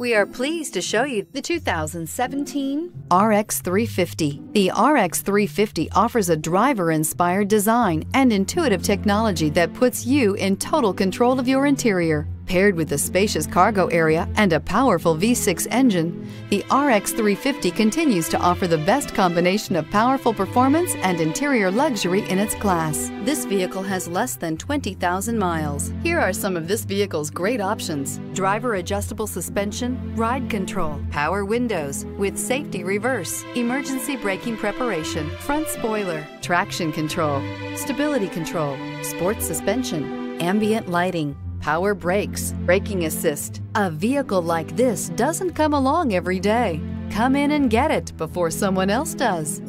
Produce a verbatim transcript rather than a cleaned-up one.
We are pleased to show you the two thousand seventeen R X three fifty. The R X three fifty offers a driver-inspired design and intuitive technology that puts you in total control of your interior. Paired with a spacious cargo area and a powerful V six engine, the R X three fifty continues to offer the best combination of powerful performance and interior luxury in its class. This vehicle has less than twenty thousand miles. Here are some of this vehicle's great options: driver adjustable suspension, ride control, power windows with safety reverse, emergency braking preparation, front spoiler, traction control, stability control, sports suspension, ambient lighting, power brakes, braking assist. A vehicle like this doesn't come along every day. Come in and get it before someone else does.